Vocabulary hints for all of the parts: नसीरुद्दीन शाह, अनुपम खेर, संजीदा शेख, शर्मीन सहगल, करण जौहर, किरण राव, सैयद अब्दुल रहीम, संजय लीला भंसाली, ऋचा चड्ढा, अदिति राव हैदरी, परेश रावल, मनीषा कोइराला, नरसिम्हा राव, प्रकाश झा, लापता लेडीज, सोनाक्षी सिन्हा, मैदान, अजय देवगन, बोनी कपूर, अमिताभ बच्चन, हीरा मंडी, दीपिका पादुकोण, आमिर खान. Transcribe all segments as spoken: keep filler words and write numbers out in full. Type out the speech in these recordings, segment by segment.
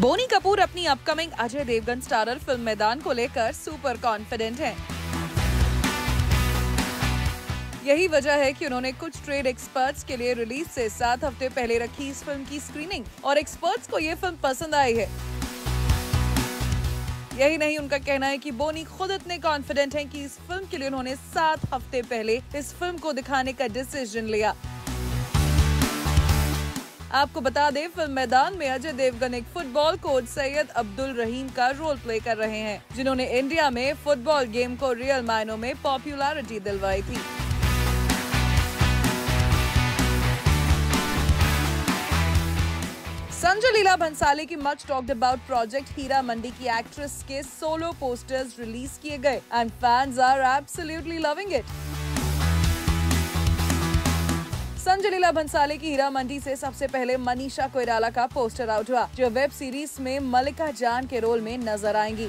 बोनी कपूर अपनी upcoming अजय देवगन starrer film मैदान को लेकर सुपर कॉन्फिडेंट हैं। यही वजह है कि उन्होंने कुछ ट्रेड एक्सपर्ट्स के लिए रिलीज से सात हफ्ते पहले रखी इस फिल्म की स्क्रीनिंग और एक्सपर्ट्स को ये फिल्म पसंद आई है। यही नहीं, उनका कहना है कि बोनी खुद इतने कॉन्फिडेंट हैं कि इस फिल्म के लिए उन्होंने सात हफ्ते पहले इस फिल्म को दिखाने का डिसीजन लिया। आपको बता दें, फिल्म मैदान में अजय देवगन एक फुटबॉल कोच सैयद अब्दुल रहीम का रोल प्ले कर रहे हैं, जिन्होंने इंडिया में फुटबॉल गेम को रियल मायनों में पॉपुलैरिटी दिलवाई थी। संजय लीला भंसाली की much talked about project हीरा मंडी की एक्ट्रेस के सोलो पोस्टर्स रिलीज किए गए and fans are absolutely loving it. संजय लीला भंसाली की हीरा मंडी से सबसे पहले मनीषा कोइराला का पोस्टर आउट हुआ, जो वेब सीरीज में मलिका जान के रोल में नजर आएंगी।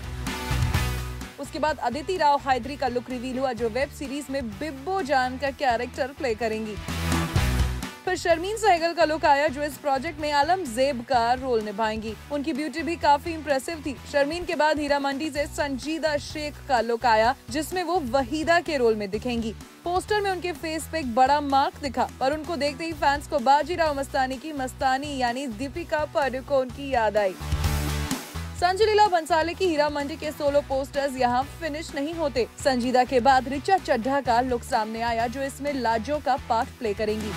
उसके बाद अदिति राव हैदरी का लुक रिवील हुआ, जो वेब सीरीज में बिब्बो जान का कैरेक्टर प्ले करेंगी। फिर शर्मीन सहगल का लुक आया, जो इस प्रोजेक्ट में आलम जेब का रोल निभाएंगी। उनकी ब्यूटी भी काफी इम्प्रेसिव थी। शर्मीन के बाद हीरा मंडी से संजीदा शेख का लुक आया, जिसमें वो वहीदा के रोल में दिखेंगी। पोस्टर में उनके फेस पे एक बड़ा मार्क दिखा और उनको देखते ही फैंस को बाजीराव मस्तानी की मस्तानी यानी दीपिका पादुकोण की याद आई। संजय लीला भंसाली की हीरा मंडी के सोलो पोस्टर्स यहाँ फिनिश नहीं होते। संजीदा के बाद ऋचा चड्ढा का लुक सामने आया, जो इसमें लाजो का पार्ट प्ले करेंगी।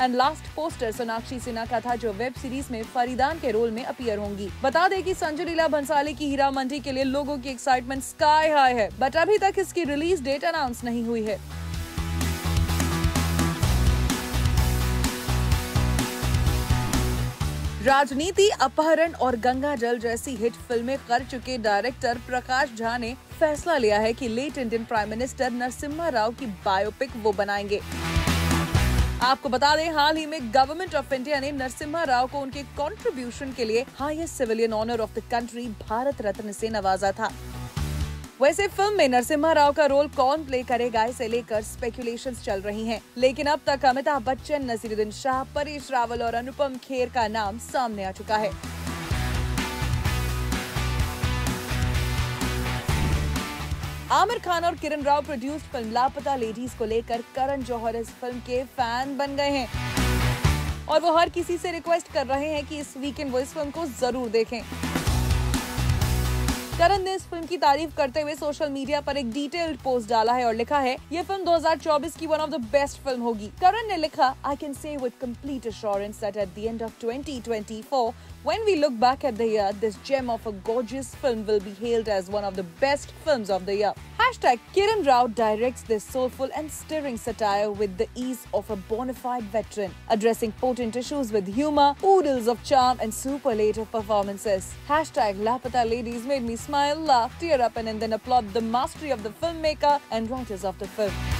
And last poster सोनाक्षी सिन्हा का था, जो वेब सीरीज में फरीदान के रोल में अपीयर होंगी। बता दें कि संजय लीला भंसाली की हीरा मंडी के लिए लोगों की एक्साइटमेंट स्काई हाई है, बट अभी तक इसकी रिलीज डेट अनाउंस नहीं हुई है। राजनीति, अपहरण और गंगा जल जैसी हिट फिल्में कर चुके डायरेक्टर प्रकाश झा ने फैसला लिया है कि late Indian prime minister नरसिम्हा राव की बायोपिक वो बनाएंगे। आपको बता दें, हाल ही में गवर्नमेंट ऑफ इंडिया ने नरसिम्हा राव को उनके कंट्रीब्यूशन के लिए highest civilian honour of the country Bharat Ratna से नवाजा था। वैसे फिल्म में नरसिम्हा राव का रोल कौन प्ले करेगा, इसे लेकर स्पेकुलेशंस चल रही हैं, लेकिन अब तक अमिताभ बच्चन, नसीरुद्दीन शाह, परेश रावल और अनुपम खेर का नाम सामने आ चुका है। आमिर खान और किरण राव produced film लापता लेडीज को लेकर करण जौहर इस फिल्म के फैन बन गए हैं और वो हर किसी से रिक्वेस्ट कर रहे हैं कि इस वीकेंड वो इस फिल्म को जरूर देखें। करण ने इस फिल्म की तारीफ करते हुए सोशल मीडिया पर एक डिटेल्ड पोस्ट डाला है और लिखा है, ये फिल्म दो हज़ार चौबीस की one of the best film होगी। करण ने लिखा, I can say with complete assurance that at the end of twenty twenty four when we look back at the year this gem of a gorgeous film will be held as one of the best films of the year. Hashtag किरण राव directs this soulful and stirring satire with the ease of a bona fide veteran, addressing potent issues with humour, oodles of charm and superlative performances. Hashtag लापता लेडीज made me smile, laugh, tear up and then applaud the mastery of the filmmaker and writers of the film.